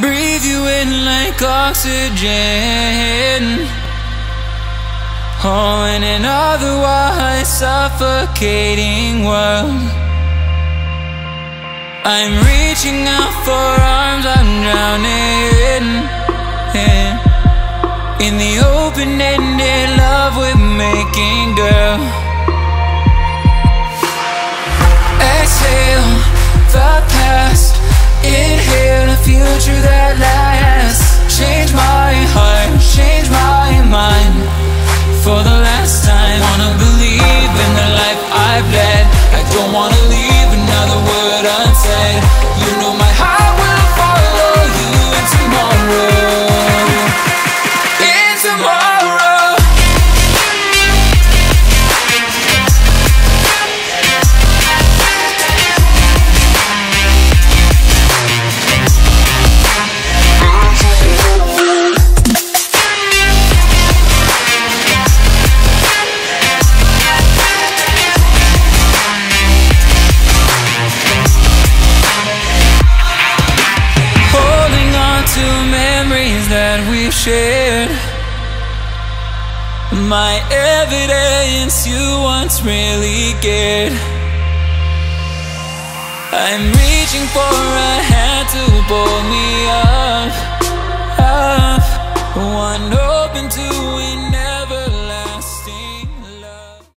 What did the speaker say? Breathe you in like oxygen. Oh, in an otherwise suffocating world, I'm reaching out for arms I'm drowning in. In the open-ended love we're making, girl. Exhale the past, inhale a future that lasts. Change my heart, change my mind. For the last time, I wanna believe in the life I've led. I don't wanna leave another word unsaid. You know my heart will follow you into tomorrow. In tomorrow. Shared my evidence you once really cared. I'm reaching for a hand to pull me up, up. One